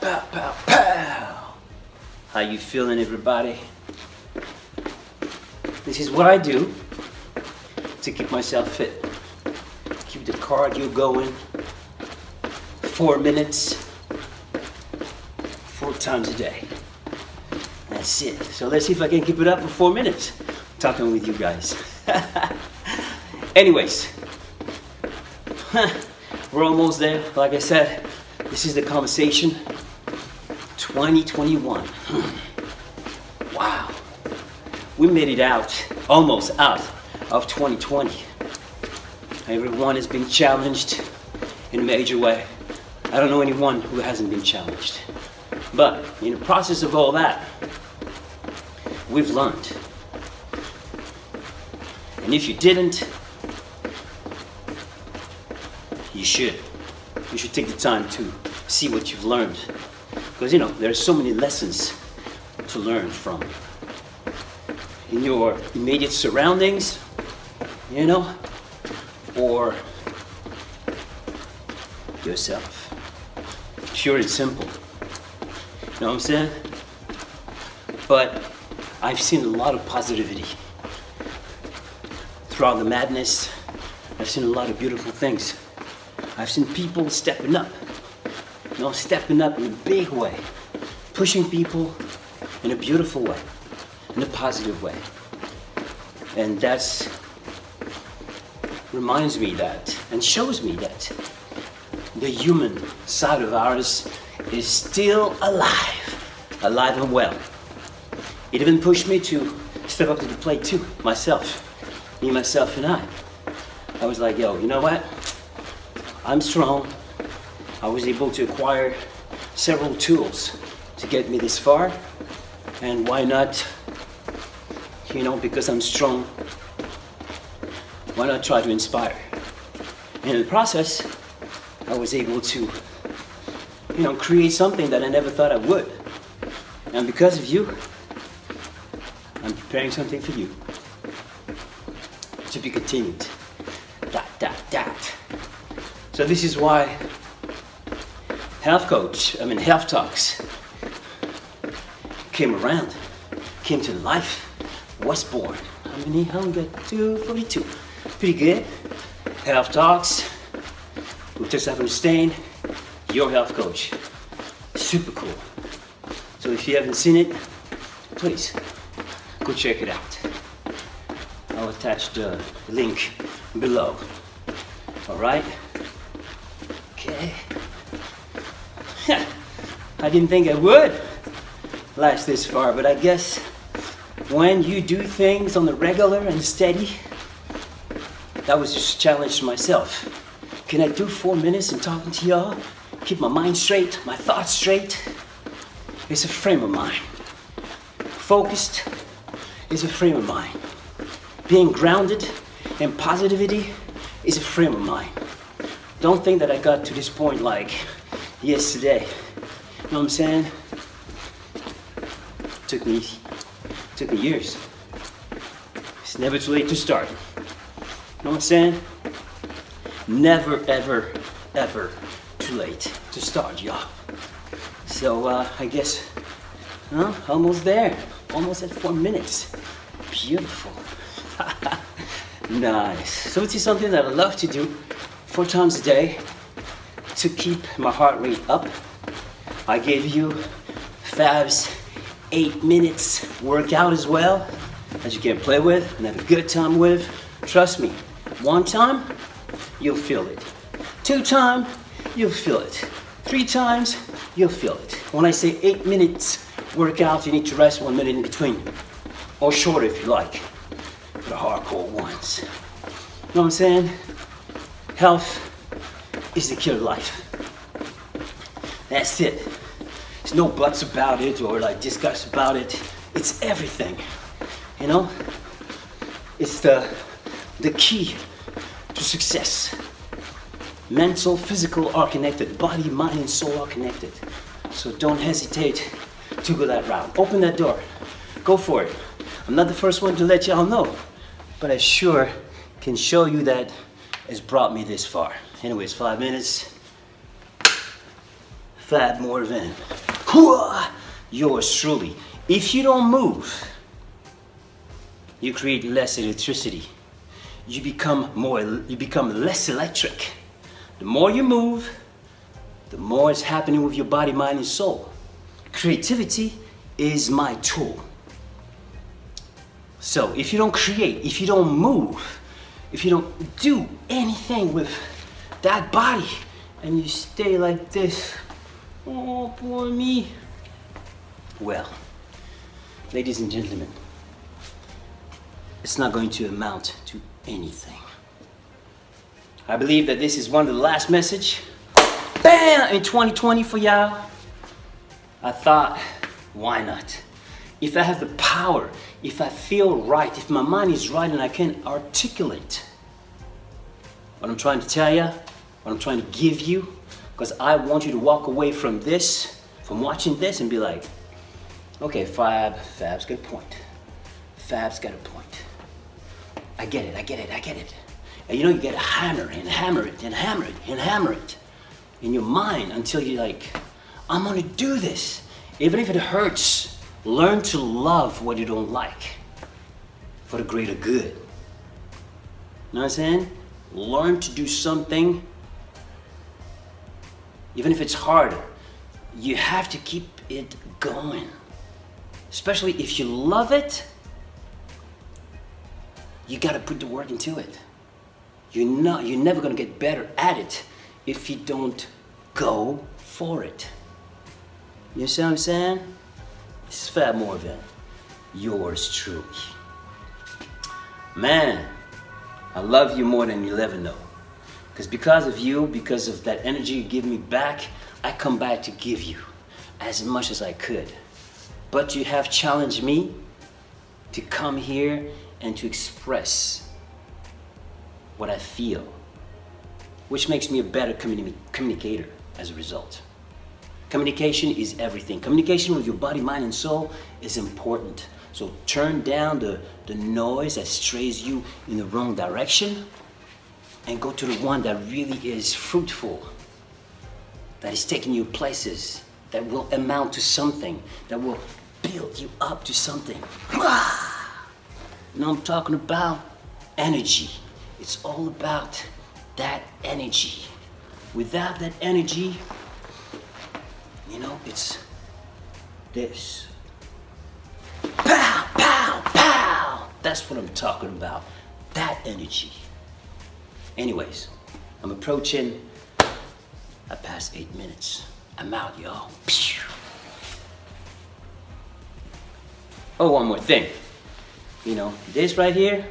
pow, pow, pow. How you feeling, everybody? This is what I do to keep myself fit. Keep the cardio going. 4 minutes, 4 times a day. That's it. So let's see if I can keep it up for 4 minutes. Talking with you guys. Anyways, we're almost there. Like I said, this is the conversation 2021. Wow, we made it out, almost out of 2020. Everyone has been challenged in a major way. I don't know anyone who hasn't been challenged. But in the process of all that, we've learned. And if you didn't, you should. You should take the time to see what you've learned. Because, you know, there are so many lessons to learn from. In your immediate surroundings, you know, or yourself. Pure and simple. You know what I'm saying? But I've seen a lot of positivity. Throughout the madness, I've seen a lot of beautiful things. I've seen people stepping up, you know, stepping up in a big way, pushing people in a beautiful way, in a positive way. And that reminds me that, and shows me that the human side of ours is still alive, alive and well. It even pushed me to step up to the plate too, myself. Me, myself, and I was like, yo, you know what? I'm strong. I was able to acquire several tools to get me this far. And why not, you know, because I'm strong, why not try to inspire? And in the process, I was able to, you know, create something that I never thought I would. And because of you, I'm preparing something for you. To be continued. So this is why Health Talks came around, came to life, was born. How many? How many? 242. Pretty good. Health Talks with Tessa Stein, your health coach. Super cool. So if you haven't seen it, please go check it out. I'll attach the link below. All right? Okay. I didn't think I would last this far, but I guess when you do things on the regular and steady, that was just a challenge to myself. Can I do 4 minutes and talking to y'all? Keep my mind straight, my thoughts straight. It's a frame of mind. Focused is a frame of mind. Being grounded in positivity is a frame of mind. Don't think that I got to this point like yesterday. You know what I'm saying? Took me years. It's never too late to start. You know what I'm saying? Never, ever, ever too late to start, y'all. So I guess, huh? Almost there. Almost at 4 minutes. Beautiful. Nice. So it is something that I love to do 4 times a day to keep my heart rate up. I gave you Fab's 8 minutes workout as well, that you can play with and have a good time with. Trust me, 1 time, you'll feel it. 2 times, you'll feel it. 3 times, you'll feel it. When I say 8 minutes workout, you need to rest 1 minute in between, or shorter if you like. The hardcore ones. You know what I'm saying? Health is the key to life. That's it. There's no buts about it or like discuss about it. It's everything. You know? It's the key to success. Mental, physical are connected. Body, mind, and soul are connected. So don't hesitate to go that route. Open that door. Go for it. I'm not the first one to let y'all know. But I sure can show you that has brought me this far. Anyways, 5 minutes, Fab more than yours truly. If you don't move, you create less electricity. You become less electric. The more you move, the more is happening with your body, mind, and soul. Creativity is my tool. So if you don't create, if you don't move, if you don't do anything with that body, and you stay like this, oh poor me. Well, ladies and gentlemen, it's not going to amount to anything. I believe that this is one of the last message. Bam! In 2020 for y'all. I thought, why not? If I have the power, if I feel right, if my mind is right and I can articulate what I'm trying to tell you, what I'm trying to give you, because I want you to walk away from this, from watching this, and be like, okay, Fab's got a point. Fab's got a point. I get it, I get it, I get it. And you know, you gotta hammer and hammer it and hammer it and hammer it in your mind until you're like, I'm gonna do this. Even if it hurts, learn to love what you don't like for the greater good. You know what I'm saying? Learn to do something, even if it's hard, you have to keep it going. Especially if you love it, you gotta put the work into it. You're never gonna get better at it if you don't go for it. You see what I'm saying? This is Fab Morvan, yours truly. Man, I love you more than you ever know. Because of you, because of that energy you give me back, I come back to give you as much as I could. But you have challenged me to come here and to express what I feel, which makes me a better communicator as a result. Communication is everything. Communication with your body, mind, and soul is important. So turn down the noise that strays you in the wrong direction and go to the one that really is fruitful, that is taking you places, that will amount to something, that will build you up to something. Now I'm talking about energy. It's all about that energy. Without that energy, you know, it's this. Pow, pow, pow. That's what I'm talking about. That energy. Anyways, I'm approaching I passed 8 minutes. I'm out, y'all. Oh, one more thing. You know, this right here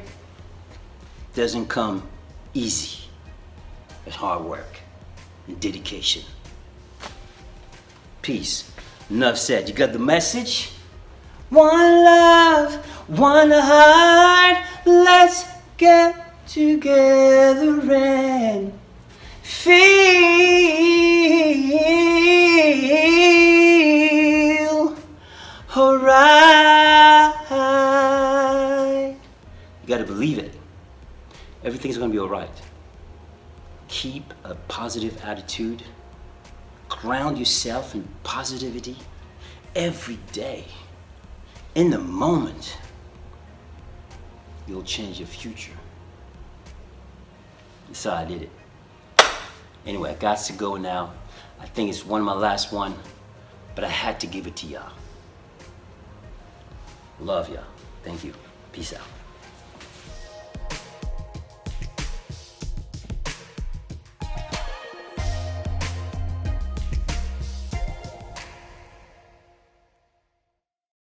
doesn't come easy. It's hard work and dedication. Peace. Enough said. You got the message? One love, one heart. Let's get together and feel alright. You gotta believe it. Everything's gonna be all right. Keep a positive attitude. Ground yourself in positivity every day. In the moment, you'll change your future. That's how I did it. Anyway, I got to go now. I think it's one of my last one, but I had to give it to y'all. Love y'all. Thank you. Peace out.